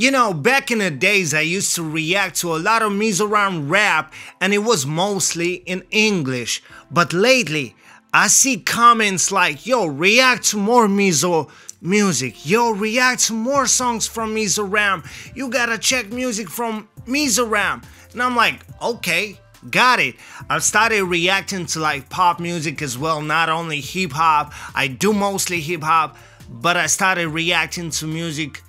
You know, back in the days I used to react to a lot of Mizoram rap and it was mostly in English, but lately I see comments like, yo, react to more Mizo music, yo, react to more songs from Mizoram, you gotta check music from Mizoram. And I'm like, okay, got it. I've started reacting to like pop music as well, not only hip hop. I do mostly hip hop, but I started reacting to music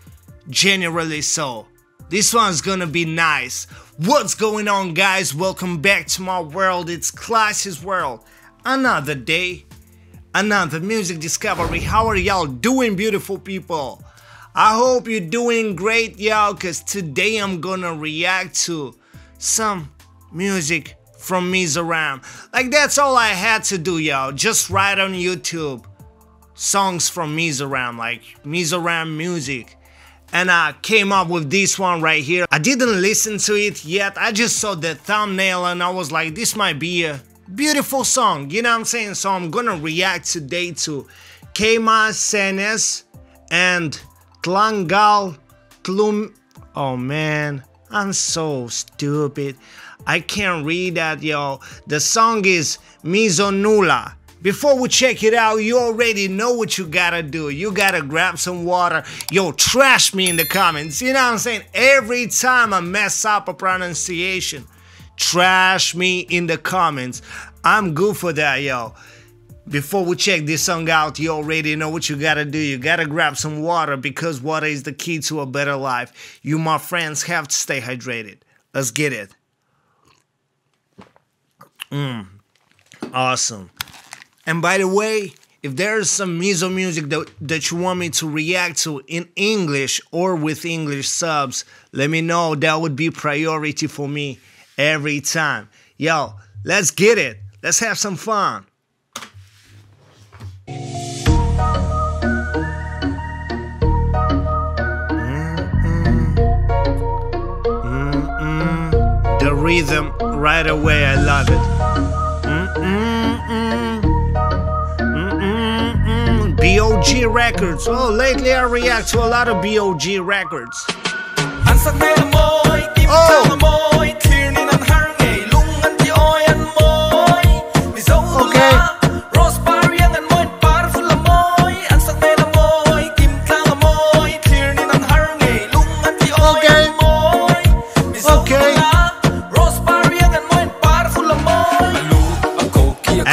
generally, so this one's gonna be nice. What's going on, guys? Welcome back to my world. It's Classy's World. Another day, another music discovery. How are y'all doing, beautiful people? I hope you're doing great, y'all, because today I'm gonna react to some music from Mizoram. Like, that's all I had to do, y'all. Just write on YouTube songs from Mizoram, like Mizoram music. And I came up with this one right here. I didn't listen to it yet. I just saw the thumbnail and I was like, this might be a beautiful song. You know what I'm saying? So I'm gonna react today to Keimah Senes and Tlangval Tlumtea. Oh man, I'm so stupid. I can't read that, yo. The song is Mizonula. Before we check it out, you already know what you gotta do. You gotta grab some water. Yo, trash me in the comments. You know what I'm saying? Every time I mess up a pronunciation, trash me in the comments. I'm good for that, yo. Before we check this song out, you already know what you gotta do. You gotta grab some water because water is the key to a better life. You, my friends, have to stay hydrated. Let's get it. Awesome. And by the way, if there's some Mizo music that you want me to react to in English or with English subs, let me know. That would be priority for me every time. Yo, let's get it. Let's have some fun. The rhythm right away, I love it. BOG records. Oh, lately I react to a lot of BOG records.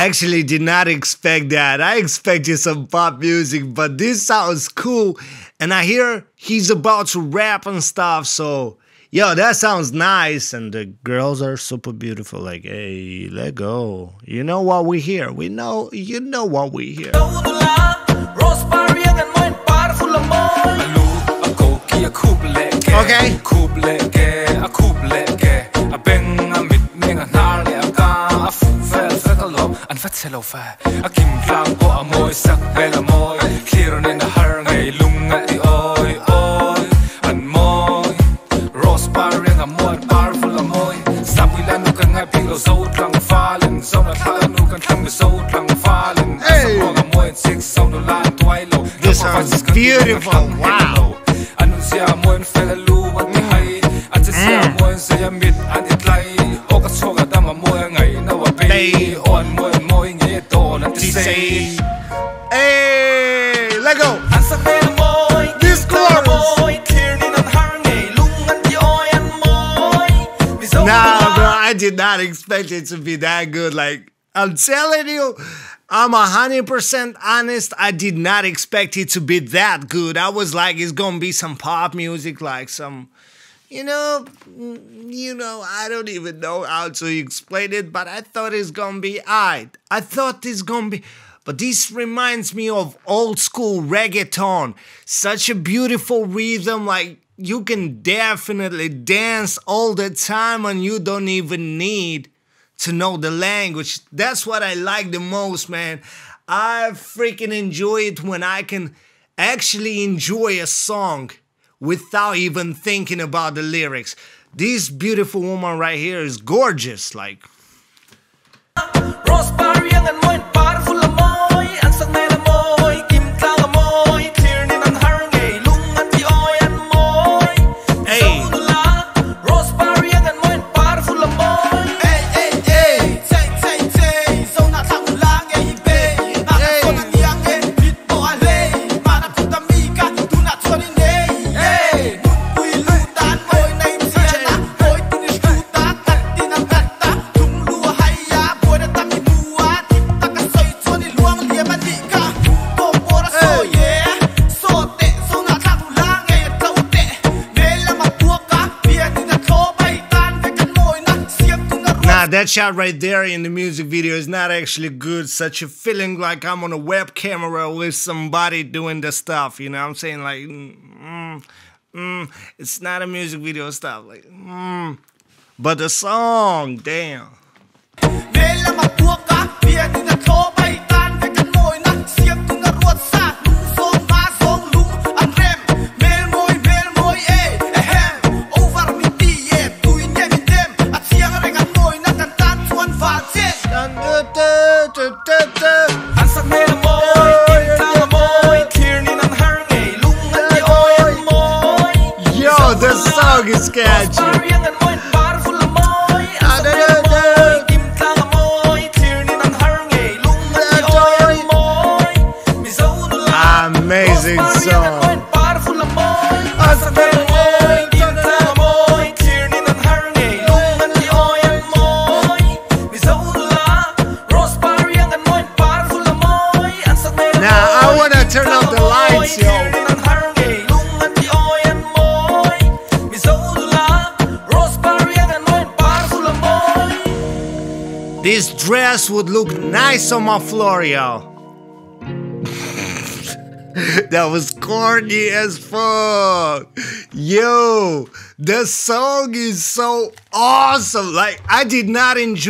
Actually did not expect that. I expected some pop music, but this sounds cool. And I hear he's about to rap and stuff, so yo, that sounds nice. And the girls are super beautiful. Like, hey, let go. You know what we hear. We know, you know what we hear. This sounds beautiful. Wow. Hey, let go. This chorus. Nah, bro, I did not expect it to be that good. Like, I'm telling you, I'm 100% honest. I did not expect it to be that good. I was like, it's gonna be some pop music, like some, you know, I don't even know how to explain it, but I thought it's gonna be aight. I thought it's gonna be, but this reminds me of old school reggaeton. Such a beautiful rhythm, like you can definitely dance all the time and you don't even need to know the language. That's what I like the most, man. I freaking enjoy it when I can actually enjoy a song without even thinking about the lyrics. This beautiful woman right here is gorgeous, like. Now that shot right there in the music video is not actually good. Such a feeling like I'm on a web camera with somebody doing the stuff, you know what I'm saying? Like, it's not a music video stuff, like, but the song, damn. It's catchy. Amazing song. Now I want to turn off the lights, yo. This dress would look nice on my floor, y'all. That was corny as fuck. Yo, the song is so awesome. Like, I did not expect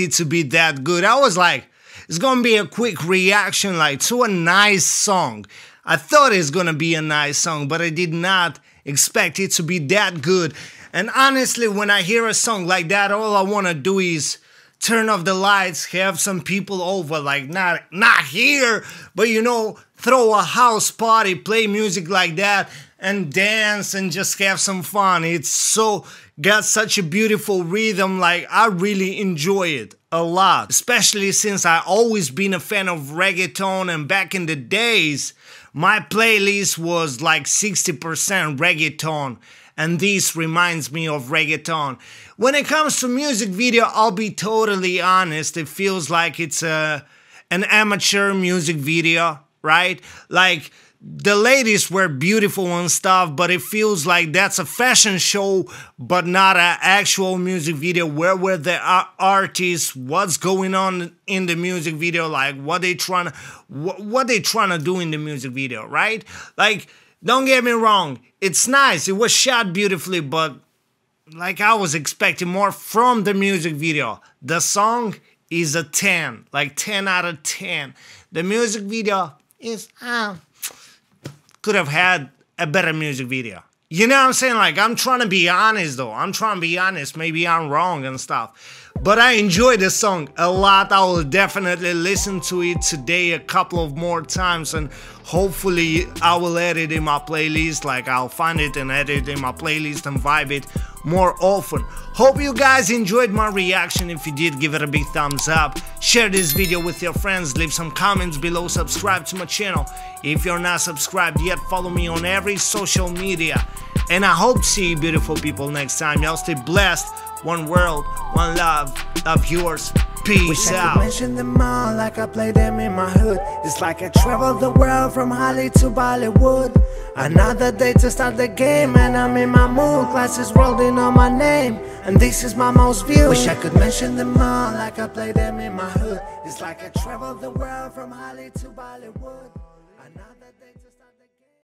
it to be that good. I was like, it's gonna be a quick reaction, like, to a nice song. I thought it's gonna be a nice song, but I did not expect it to be that good. And honestly, when I hear a song like that, all I want to do is turn off the lights, have some people over, like not here, but you know, throw a house party, play music like that, and dance and just have some fun. It's so got such a beautiful rhythm, like I really enjoy it a lot, especially since I always been a fan of reggaeton, and back in the days, my playlist was like 60% reggaeton. And this reminds me of reggaeton. When it comes to music video, I'll be totally honest. It feels like it's an amateur music video, right? Like, the ladies were beautiful and stuff, but it feels like that's a fashion show, but not an actual music video. Where were the artists? What's going on in the music video? Like, what they trying to do in the music video, right? Like, don't get me wrong, it's nice, it was shot beautifully, but like I was expecting more from the music video. The song is a 10, like 10 out of 10. The music video is, could have had a better music video. You know what I'm saying? Like, I'm trying to be honest though, I'm trying to be honest, maybe I'm wrong and stuff. But I enjoy this song a lot. I will definitely listen to it today a couple of more times, and hopefully I will add it in my playlist. Like, I'll find it and add it in my playlist and vibe it more often. Hope you guys enjoyed my reaction. If you did, give it a big thumbs up. Share this video with your friends. Leave some comments below. Subscribe to my channel. If you're not subscribed yet, follow me on every social media. And I hope to see you beautiful people next time. Y'all stay blessed. One world, one love, love yours, peace. Wish out. I could mention them all like I play them in my hood. It's like I travel the world from Holly to Bollywood. Another day to start the game and I'm in my mood. Classy's World in all my name and this is my most viewed. Wish I could mention them all like I play them in my hood. It's like I travel the world from Holly to Bollywood.